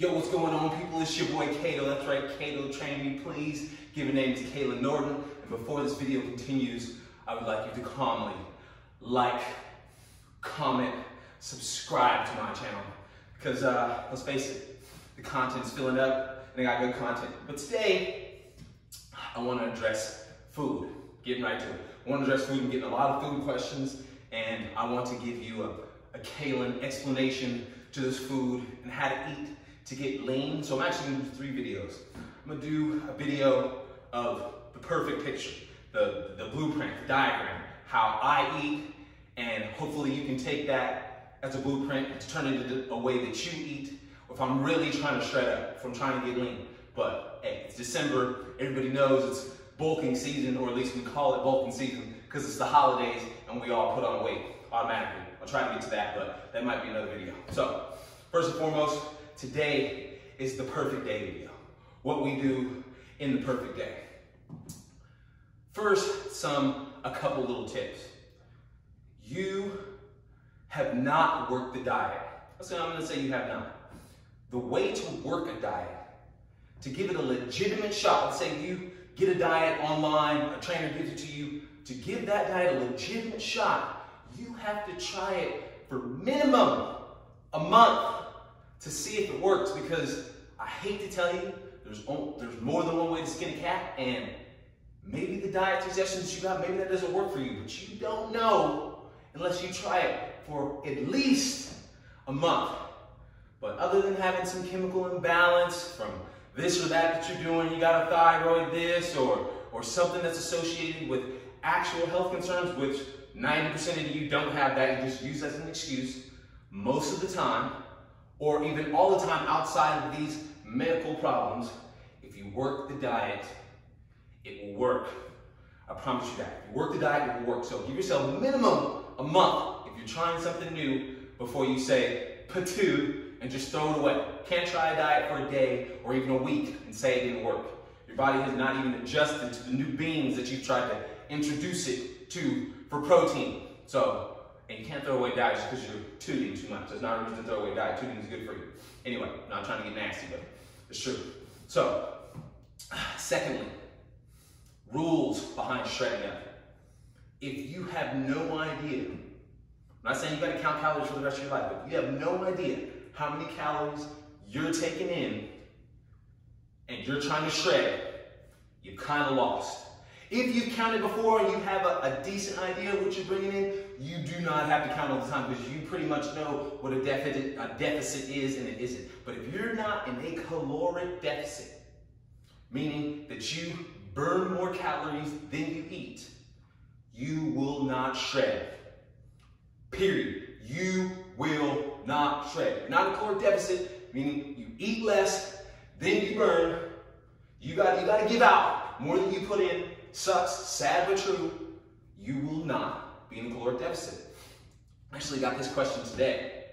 Yo, what's going on, people? It's your boy Kato. That's right, Kato, train me, please. Given name is Kalen Norton. And before this video continues, I would like you to calmly like, comment, subscribe to my channel. Because let's face it, the content's filling up and I got good content. But today, I want to address food. Getting right to it. I want to address food. I'm getting a lot of food questions, and I want to give you a Kalen explanation to this food and how to eat to get lean. So I'm actually gonna do 3 videos. I'm gonna do a video of the perfect picture, the blueprint, the diagram, how I eat, and hopefully you can take that as a blueprint to turn it into a way that you eat, or if I'm really trying to shred up, if I'm trying to get lean. But hey, it's December, everybody knows it's bulking season, or at least we call it bulking season, because it's the holidays and we all put on weight automatically. I'll try to get to that, but that might be another video. So, first and foremost, today is the perfect day video. What we do in the perfect day. First, a couple little tips. You have not worked the diet. I'm gonna say you have not. The way to work a diet, to give it a legitimate shot, let's say you get a diet online, a trainer gives it to you, to give that diet a legitimate shot, you have to try it for minimum a month, to see if it works, because I hate to tell you, there's more than one way to skin a cat, and maybe the diet suggestions you got, maybe that doesn't work for you, but you don't know unless you try it for at least a month. But other than having some chemical imbalance from this or that you're doing, you got a thyroid this, or something that's associated with actual health concerns, which 90% of you don't have that, you just use that as an excuse most of the time, or even all the time outside of these medical problems. If you work the diet, it will work. I promise you that. If you work the diet, it will work. So give yourself a minimum a month if you're trying something new before you say patoo and just throw it away. Can't try a diet for a day or even a week and say it didn't work. Your body has not even adjusted to the new beans that you've tried to introduce it to for protein. So, and you can't throw away diet just because you're tooting too much. There's not a reason to throw away diet. Tooting is good for you. Anyway, not trying to get nasty, but it's true. So, secondly, rules behind shredding up. If you have no idea, I'm not saying you gotta count calories for the rest of your life, but if you have no idea how many calories you're taking in and you're trying to shred, you're kind of lost. If you've counted before and you have a decent idea of what you're bringing in, you do not have to count all the time, because you pretty much know what a deficit is and it isn't. But if you're not in a caloric deficit, meaning that you burn more calories than you eat, you will not shred. Period. You will not shred. Not a caloric deficit, meaning you eat less than you burn. You gotta give out more than you put in. Sucks, sad but true. You will not be in a caloric deficit. I actually got this question today.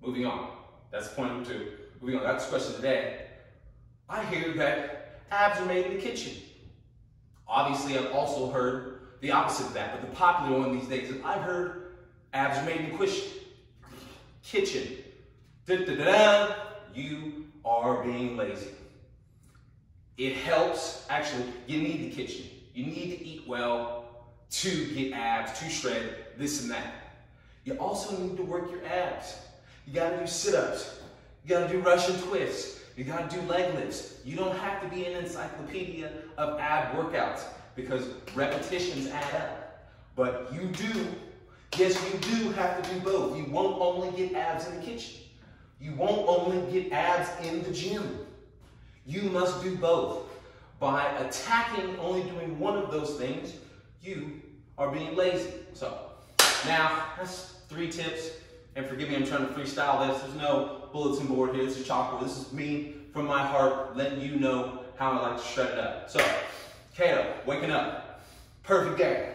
Moving on. That's point number 2. Moving on. I got this question today. I hear that abs are made in the kitchen. Obviously, I've also heard the opposite of that, but the popular one these days is I've heard abs are made in the kitchen. Da-da-da-da. You are being lazy. It helps. Actually, you need the kitchen. You need to eat well to get abs, to shred, this and that. You also need to work your abs. You gotta do sit-ups. You gotta do Russian twists. You gotta do leg lifts. You don't have to be an encyclopedia of ab workouts, because repetitions add up. But you do, yes you do have to do both. You won't only get abs in the kitchen. You won't only get abs in the gym. You must do both. By attacking only doing one of those things, you are being lazy. So, now, that's 3 tips. And forgive me, I'm trying to freestyle this. There's no bulletin board here. This is chalkboard. This is me from my heart letting you know how I like to shred it up. So, Kato, waking up. Perfect day.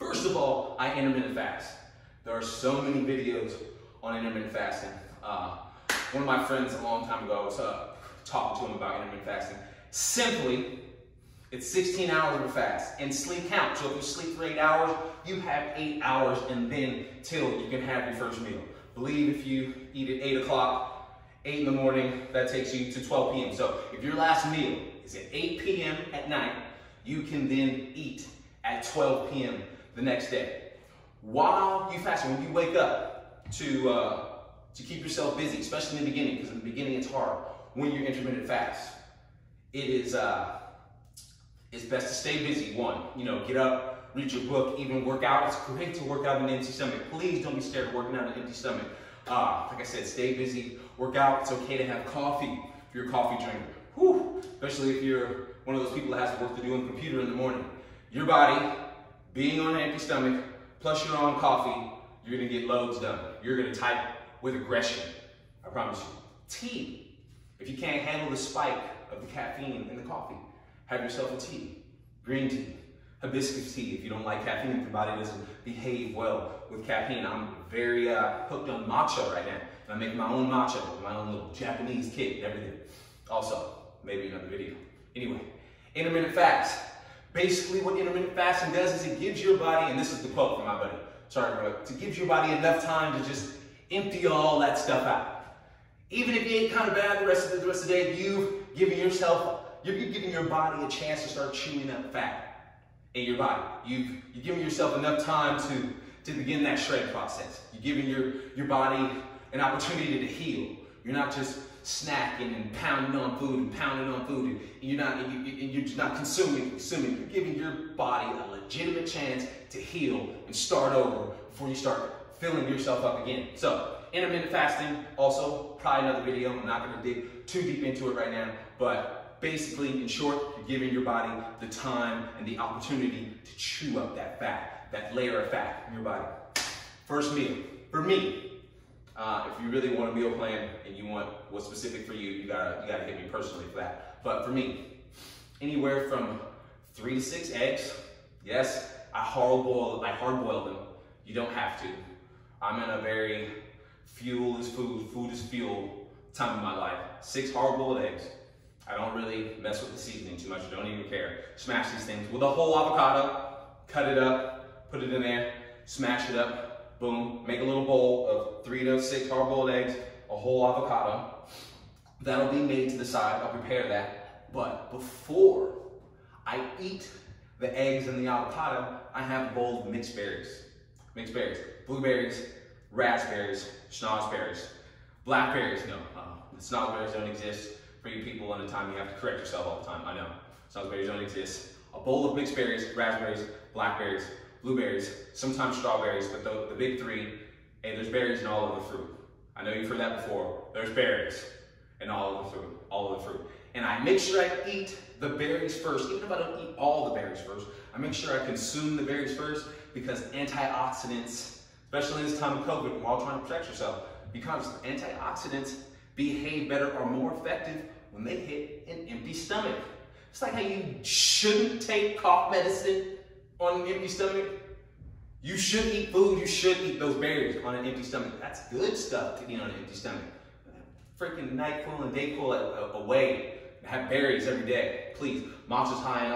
First of all, I intermittent fast. There are so many videos on intermittent fasting. One of my friends a long time ago, I was talking to him about intermittent fasting. Simply, it's 16 hours of a fast, and sleep counts. So if you sleep for 8 hours, you have 8 hours and then till you can have your first meal. Believe if you eat at 8 o'clock, 8 in the morning, that takes you to 12 p.m. So if your last meal is at 8 p.m. at night, you can then eat at 12 p.m. the next day. While you fast, when you wake up, to keep yourself busy, especially in the beginning, because in the beginning it's hard when you're intermittent fast. It is, it's best to stay busy. One, you know, get up, read your book, even work out. It's great to work out on an empty stomach. Please don't be scared of working out on an empty stomach. Like I said, stay busy, work out. It's okay to have coffee if you're a coffee drinker. Whew. Especially if you're one of those people that has work to do on the computer in the morning. Your body, being on an empty stomach, plus your own coffee, you're gonna get loads done. You're gonna type with aggression, I promise you. Tea, if you can't handle the spike of the caffeine in the coffee, have yourself a tea. Green tea, hibiscus tea, if you don't like caffeine, if your body doesn't behave well with caffeine. I'm very hooked on matcha right now. And I make my own matcha with my own little Japanese kit and everything. Also, maybe another video. Anyway, intermittent fast. Basically what intermittent fasting does is it gives your body, and this is the quote from my buddy, sorry bro, to give your body enough time to just empty all that stuff out. Even if you ate kind of bad the rest of the day, you're giving your body a chance to start chewing up fat in your body. You're giving yourself enough time to begin that shred process. You're giving your body an opportunity to heal. You're not just snacking and pounding on food and you're not consuming. You're giving your body a legitimate chance to heal and start over before you start filling yourself up again. So intermittent fasting, also probably another video. I'm not going to dig too deep into it right now, but basically in short, you're giving your body the time and the opportunity to chew up that fat, that layer of fat in your body. First meal for me. If you really want a meal plan and you want what's specific for you, you gotta hit me personally for that. But for me, anywhere from 3 to 6 eggs. Yes, I hard boil them. You don't have to. I'm in a very food is fuel time of my life. 6 hard-boiled eggs. I don't really mess with the seasoning too much. I don't even care. Smash these things with a whole avocado, cut it up, put it in there, smash it up. Boom, make a little bowl of 3 to 6 hard-boiled eggs, a whole avocado. That'll be made to the side, I'll prepare that. But before I eat the eggs and the avocado, I have a bowl of mixed berries, blueberries, raspberries, schnozberries, blackberries. No, the schnozberries don't exist for you people in a time you have to correct yourself all the time, I know. Schnozberries don't exist. A bowl of mixed berries, raspberries, blackberries, blueberries, sometimes strawberries, but the big three, and there's berries in all of the fruit. I know you've heard that before. There's berries in all of the fruit. And I make sure I eat the berries first. Even if I don't eat all the berries first, I make sure I consume the berries first because antioxidants, especially in this time of COVID, while trying to protect yourself, because antioxidants behave better or more effective when they hit an empty stomach. It's like how you shouldn't take cough medicine on an empty stomach. You should eat food, you should eat those berries on an empty stomach. That's good stuff to eat on an empty stomach. Freaking NyQuil and DayQuil away. Have berries every day, please. Matcha's high in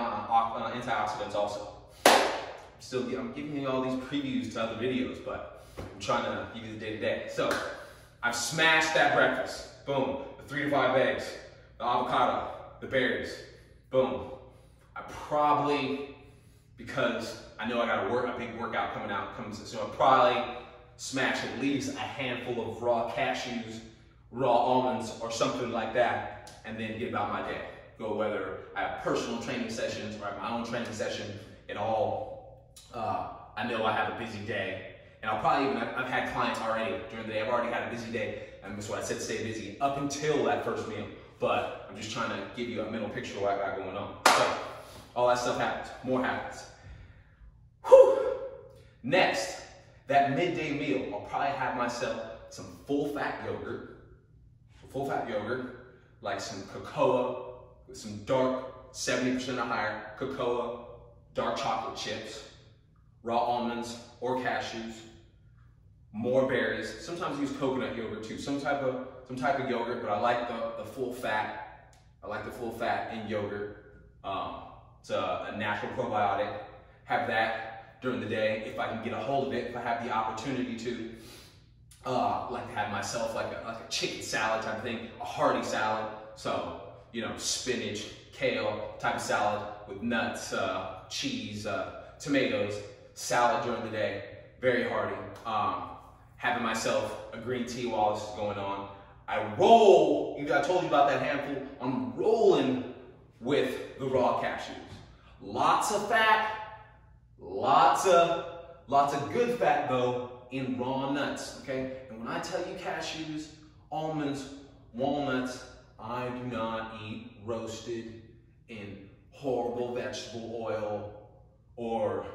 antioxidants also. I'm giving you all these previews to other videos, but I'm trying to give you the day to day. So, I've smashed that breakfast. Boom, the 3 to 5 eggs, the avocado, the berries, boom. I probably, because I know I got a big workout coming out, so I'll probably smash at least a handful of raw cashews, raw almonds, or something like that, and then get about my day. Go whether I have personal training sessions or I have my own training session at all. I know I have a busy day, and I've had clients already during the day. I've already had a busy day, and that's why I said stay busy up until that first meal, but I'm just trying to give you a mental picture of what I got going on. So, all that stuff happens, more happens. Whew. Next, that midday meal, I'll probably have myself some full fat yogurt, like some cocoa, with some dark, 70% or higher cocoa, dark chocolate chips, raw almonds or cashews, more berries. Sometimes I use coconut yogurt too, some type of yogurt, but I like the full fat in yogurt. It's a natural probiotic. Have that during the day if I can get a hold of it, if I have the opportunity to. like to have myself like a chicken salad type of thing, a hearty salad. So, you know, spinach, kale type of salad with nuts, cheese, tomatoes, salad during the day, very hearty. Having myself a green tea while this is going on. I told you about that handful. I'm rolling with the raw cashews. Lots of fat, lots of good fat though in raw nuts, okay? And when I tell you cashews, almonds, walnuts, I do not eat roasted in horrible vegetable oil or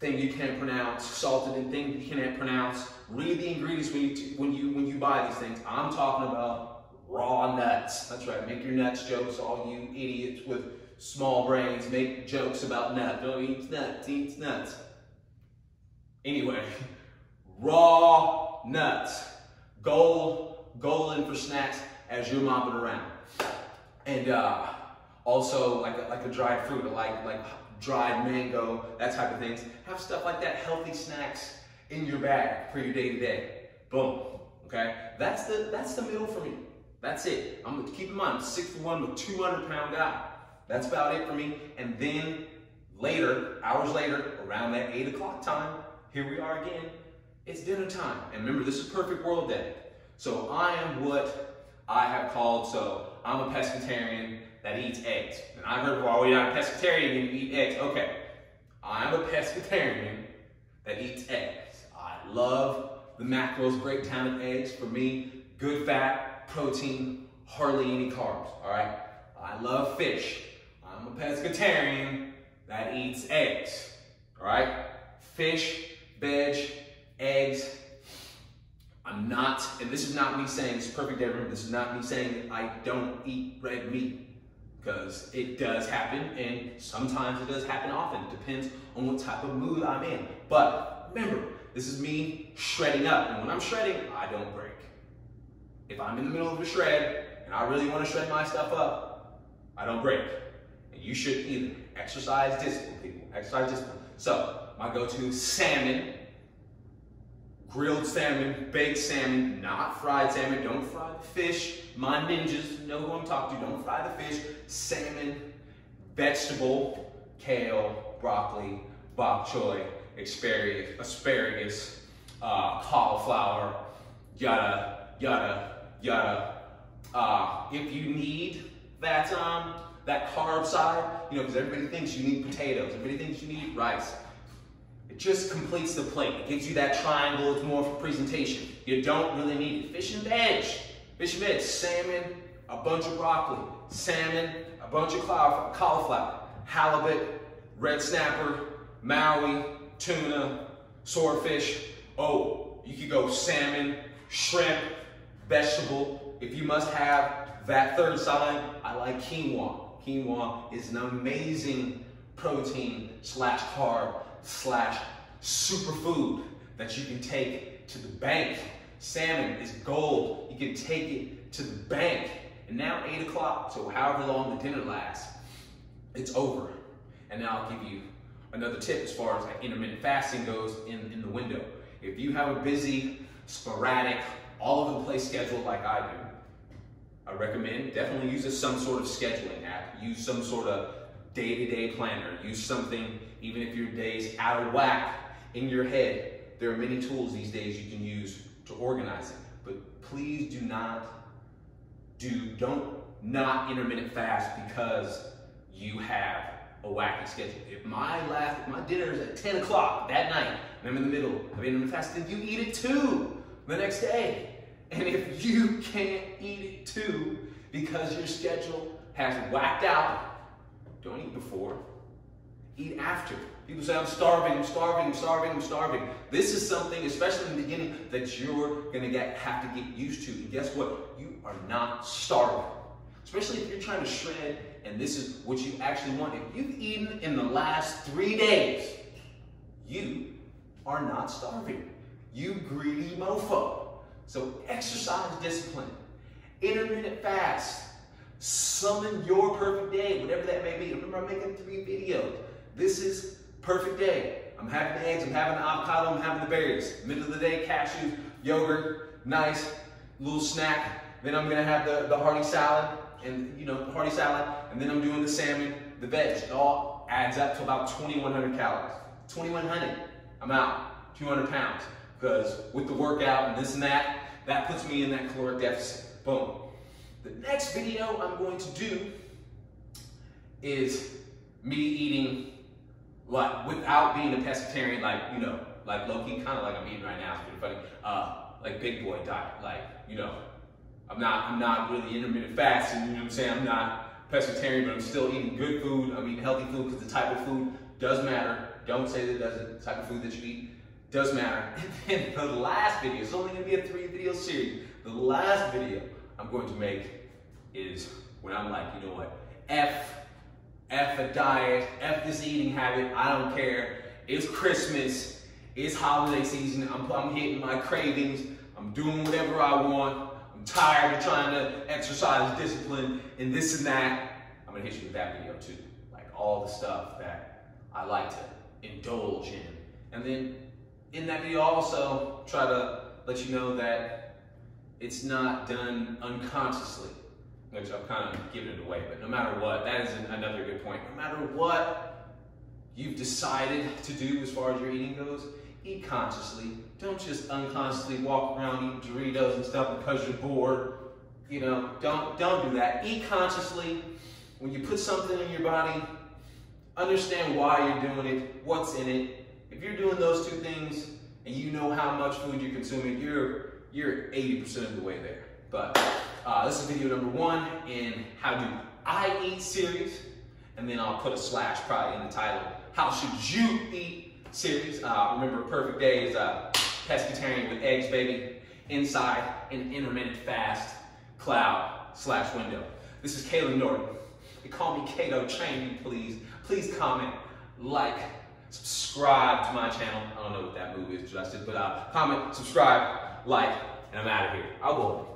thing you can't pronounce, salted in thing you can't pronounce. Read the ingredients when you buy these things. I'm talking about raw nuts. That's right, make your nuts jokes, all you idiots with small brains make jokes about nuts. Don't eat nuts, eat nuts. Anyway, raw nuts. Golden for snacks as you're mopping around. And also like a dried fruit, like dried mango, that type of things. Have stuff like that, healthy snacks in your bag for your day-to-day. Boom, okay? That's the middle for me. That's it. I'm gonna keep in mind, I'm 6'1" with 200-pound guy. That's about it for me. And then later, hours later, around that 8 o'clock time, here we are again, it's dinner time. And remember, this is perfect world day. So I am what I have called, so I'm a pescatarian that eats eggs. And I've heard, well, you're not a pescatarian and you eat eggs. Okay, I'm a pescatarian that eats eggs. I love the macros breakdown of eggs. For me, good fat, protein, hardly any carbs, all right? I love fish. I'm a pescatarian that eats eggs, all right? Fish, veg, eggs. I'm not, and this is not me saying it's perfect everyone, this is not me saying that I don't eat red meat, because it does happen, and sometimes it does happen often. It depends on what type of mood I'm in. But remember, this is me shredding up, and when I'm shredding, I don't break. If I'm in the middle of a shred, and I really want to shred my stuff up, I don't break. And you shouldn't either. Exercise discipline, people. Exercise discipline. So, my go-to, salmon. Grilled salmon, baked salmon, not fried salmon. Don't fry the fish. My ninjas know who I'm talking to. Don't fry the fish. Salmon, vegetable, kale, broccoli, bok choy, asparagus, cauliflower, yada, yada, yada. If you need that carb side, you know, because everybody thinks you need potatoes. Everybody thinks you need rice. It just completes the plate. It gives you that triangle. It's more for presentation. You don't really need it. Fish and veg, salmon, a bunch of broccoli, salmon, a bunch of cauliflower, halibut, red snapper, Maui, tuna, swordfish. Oh, you could go salmon, shrimp, vegetable. If you must have that third side, I like quinoa. Quinoa is an amazing protein / carb / superfood that you can take to the bank. Salmon is gold. You can take it to the bank. And now 8 o'clock, so however long the dinner lasts, it's over. And now I'll give you another tip as far as like intermittent fasting goes in the window. If you have a busy, sporadic, all over the place schedule like I do, I recommend definitely use some sort of scheduling app. Use some sort of day-to-day planner. Use something, even if your day's out of whack in your head. There are many tools these days you can use to organize it. But please don't intermittent fast because you have a wacky schedule. If my dinner is at 10 o'clock that night and I'm in the middle of intermittent fast, then you eat it too the next day. And if you can't eat it too because your schedule has whacked out, don't eat before, eat after. People say, I'm starving. This is something, especially in the beginning, that you're gonna have to get used to. And guess what? You are not starving. Especially if you're trying to shred and this is what you actually want. If you've eaten in the last 3 days, you are not starving. You greedy mofo. So exercise discipline, intermittent fast, summon your perfect day, whatever that may be. Remember, I'm making 3 videos. This is perfect day. I'm having the eggs, I'm having the avocado, I'm having the berries. Middle of the day, cashews, yogurt, nice little snack. Then I'm gonna have the hearty salad, and you know, hearty salad, and then I'm doing the salmon, the veg. It all adds up to about 2,100 calories. 2,100. I'm out 200 pounds because with the workout and this and that, that puts me in that caloric deficit. Boom. The next video I'm going to do is me eating like without being a pescatarian, like, you know, like low-key, kind of like I'm eating right now, it's pretty funny, like big boy diet, like, you know, I'm not really intermittent fasting, you know what I'm saying? I'm not pescatarian, but I'm still eating good food. I'm eating healthy food because the type of food does matter. Don't say that it doesn't. The type of food that you eat does matter. And then the last video, it's only gonna be a 3-video series. The last video I'm going to make is when I'm like, you know what, F a diet, F this eating habit, I don't care. It's Christmas, it's holiday season, I'm hitting my cravings, I'm doing whatever I want, I'm tired of trying to exercise discipline and this and that. I'm gonna hit you with that video too. Like all the stuff that I like to indulge in. And then in that video also try to let you know that it's not done unconsciously, which I'm kind of giving it away, but no matter what, that is another good point. No matter what you've decided to do as far as your eating goes, eat consciously. Don't just unconsciously walk around eating Doritos and stuff because you're bored. You know, don't do that. Eat consciously. When you put something in your body, understand why you're doing it, what's in it. If you're doing those two things and you know how much food you're consuming, you're 80% of the way there. But this is video number 1 in How Do I Eat series, and then I'll put a / probably in the title, How Should You Eat series. Remember, perfect day is pescatarian with eggs, baby, inside an intermittent fast cloud / window. This is Kalen Norton. They call me Kato. Train me, please. Please comment, like, subscribe to my channel. I don't know what that move is, Justin, but comment, subscribe, like, and I'm out of here. I will.